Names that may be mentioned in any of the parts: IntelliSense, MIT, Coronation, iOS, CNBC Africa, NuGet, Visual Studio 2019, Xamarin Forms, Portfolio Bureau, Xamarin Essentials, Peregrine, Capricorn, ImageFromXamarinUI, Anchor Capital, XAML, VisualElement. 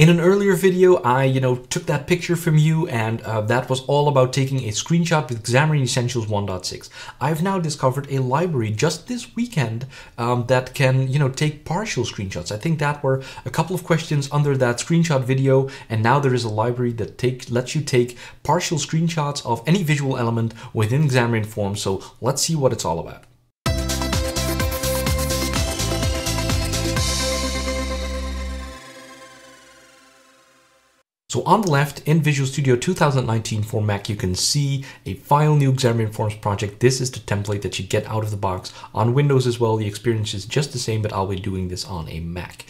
In an earlier video, I took that picture from you, and that was all about taking a screenshot with Xamarin Essentials 1.6. I've now discovered a library just this weekend that can take partial screenshots. I think that were a couple of questions under that screenshot video, and now there is a library that lets you take partial screenshots of any visual element within Xamarin Forms. So let's see what it's all about. So on the left in Visual Studio 2019 for Mac, you can see a file, new Xamarin Forms project. This is the template that you get out of the box. On Windows as well, the experience is just the same, but I'll be doing this on a Mac.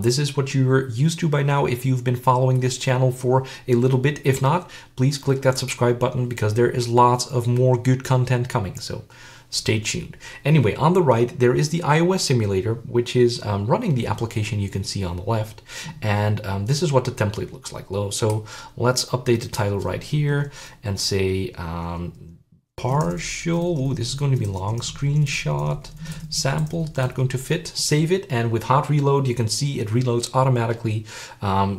This is what you're used to by now if you've been following this channel for a little bit. If not, please click that subscribe button because there is lots of more good content coming. So stay tuned. Anyway, on the right, there is the iOS simulator, which is running the application you can see on the left. And this is what the template looks like. So let's update the title right here and say partial, this is going to be long screenshot sample, not going to fit, save it. And with hot reload, you can see it reloads automatically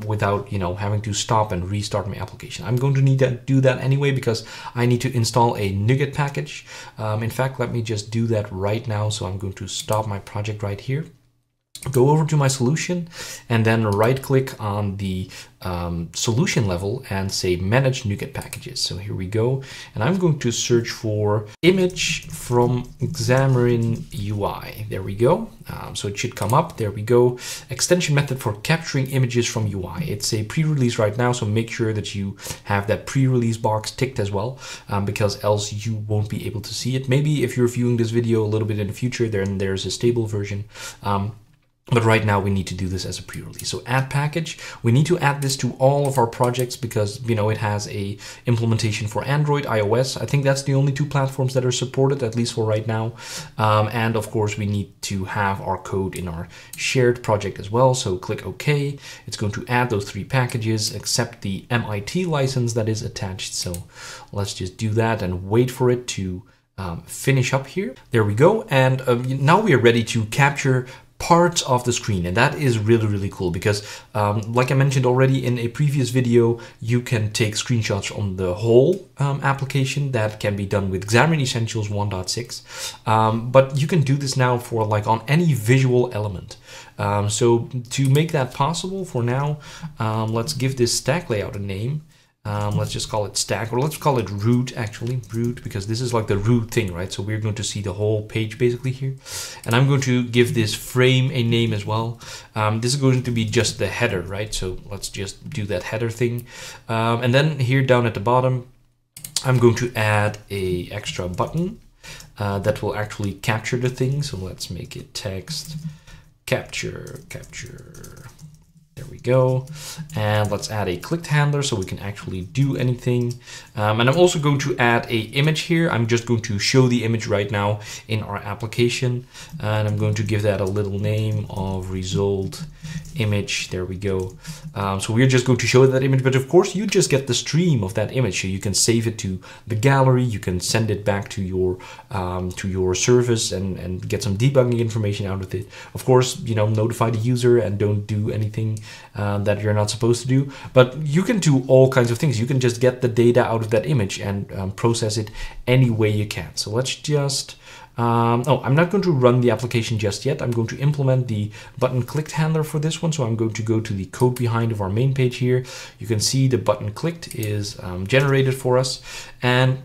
without having to stop and restart my application. I'm going to need to do that anyway because I need to install a NuGet package. In fact, let me just do that right now. So I'm going to stop my project right here, go over to my solution, and then right click on the solution level and say manage NuGet packages. So here we go. And I'm going to search for image from Xamarin UI. There we go. So it should come up. There we go. Extension method for capturing images from UI. It's a pre-release right now. So make sure that you have that pre-release box ticked as well, because else you won't be able to see it. Maybe if you're viewing this video a little bit in the future, then there's a stable version. But right now we need to do this as a pre-release. So add package, we need to add this to all of our projects because it has a implementation for Android, iOS. I think that's the only two platforms that are supported, at least for right now. And of course we need to have our code in our shared project as well. So click OK. It's going to add those three packages, accept the MIT license that is attached. So let's just do that and wait for it to finish up here. There we go. And now we are ready to capture parts of the screen, and that is really, really cool because like I mentioned already in a previous video, you can take screenshots on the whole application. That can be done with Xamarin Essentials 1.6, but you can do this now for like on any visual element. So to make that possible for now, let's give this stack layout a name. Let's just call it stack, or let's call it root, actually root, because this is like the root thing, right? So we're going to see the whole page basically here. And I'm going to give this frame a name as well. This is going to be just the header, right? So let's just do that header thing. And then here down at the bottom, I'm going to add a extra button that will actually capture the thing. So let's make it text capture. There we go. And let's add a clicked handler so we can actually do anything. And I'm also going to add a image here. I'm just going to show the image right now in our application. And I'm going to give that a little name of result image. There we go. So we're just going to show that image, but of course you just get the stream of that image. So you can save it to the gallery. You can send it back to your service and get some debugging information out of it. Of course, notify the user and don't do anything that you're not supposed to do, but you can do all kinds of things. You can just get the data out of that image and process it any way you can. So let's just I'm not going to run the application just yet. I'm going to implement the button clicked handler for this one. So I'm going to go to the code behind of our main page here. You can see the button clicked is generated for us. And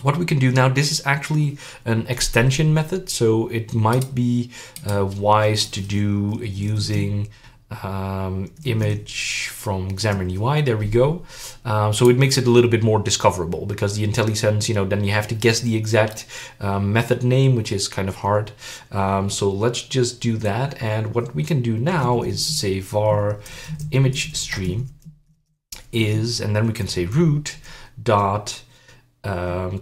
what we can do now, this is actually an extension method. So it might be wise to do using image from Xamarin UI. There we go. So it makes it a little bit more discoverable because the IntelliSense, then you have to guess the exact method name, which is kind of hard. So let's just do that. And what we can do now is say var image stream is, and then we can say root dot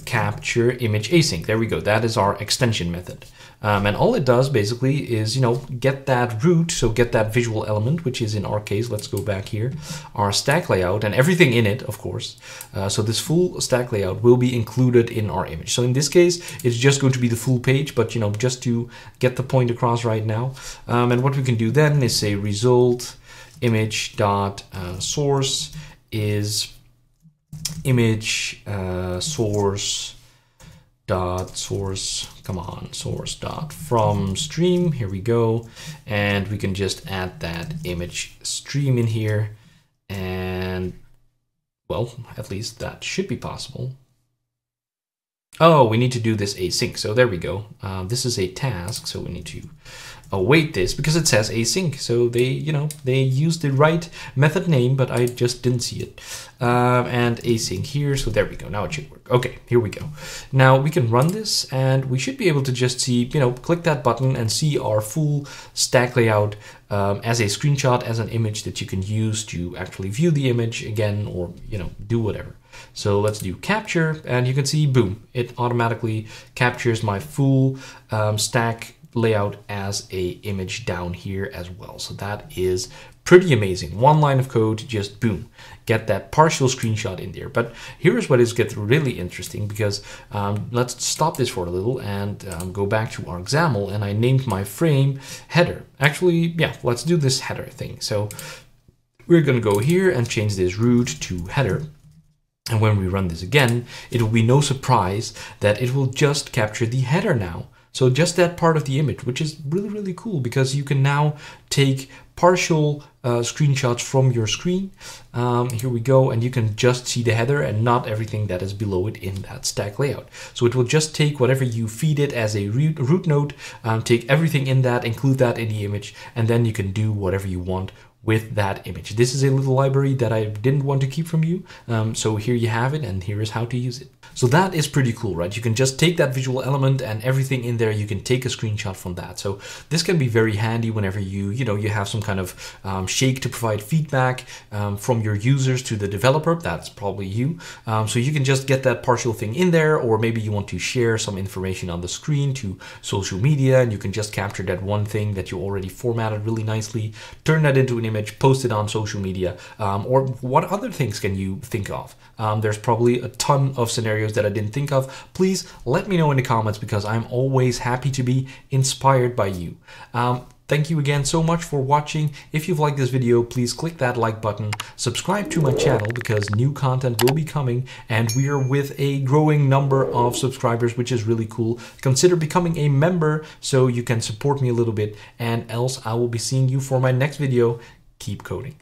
capture image async. There we go. That is our extension method. And all it does basically is, get that root, so get that visual element, which is in our case, let's go back here, our stack layout and everything in it, of course. So this full stack layout will be included in our image. So in this case, it's just going to be the full page, but just to get the point across right now. And what we can do then is say result image.source is source dot from stream. Here we go, and we can just add that image stream in here, and well, at least that should be possible. Oh, we need to do this async, so there we go. This is a task, so we need to await this because it says async, so they, you know, they used the right method name, but I just didn't see it. And async here, so there we go. Now it should work. Okay, here we go. Now we can run this, and we should be able to just see, you know, click that button and see our full stack layout as a screenshot, as an image that you can use to actually view the image again, or, you know, do whatever. So let's do capture, and you can see, boom, it automatically captures my full stack layout as a image down here as well. So that is pretty amazing. One line of code, just boom, get that partial screenshot in there. But here's what is gets really interesting, because let's stop this for a little and go back to our XAML, and I named my frame header. Actually, yeah, let's do this header thing. So we're gonna go here and change this root to header. And when we run this again, it will be no surprise that it will just capture the header now. So just that part of the image, which is really, really cool, because you can now take partial screenshots from your screen. Here we go, and you can just see the header and not everything that is below it in that stack layout. So it will just take whatever you feed it as a root node, take everything in that, include that in the image, and then you can do whatever you want with that image. This is a little library that I didn't want to keep from you. So here you have it, and here is how to use it. So that is pretty cool, right? You can just take that visual element and everything in there, you can take a screenshot from that. So this can be very handy whenever you know, you have some kind of shake to provide feedback from your users to the developer. That's probably you. So you can just get that partial thing in there, or maybe you want to share some information on the screen to social media, and you can just capture that one thing that you already formatted really nicely, turn that into an image, post it on social media, or what other things can you think of? There's probably a ton of scenarios that I didn't think of. Please let me know in the comments, because I'm always happy to be inspired by you. Thank you again so much for watching. If you've liked this video, please click that like button, subscribe to my channel, because new content will be coming, and we are with a growing number of subscribers, which is really cool. Consider becoming a member so you can support me a little bit, and else I will be seeing you for my next video. Keep coding.